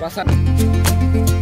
Wassalam.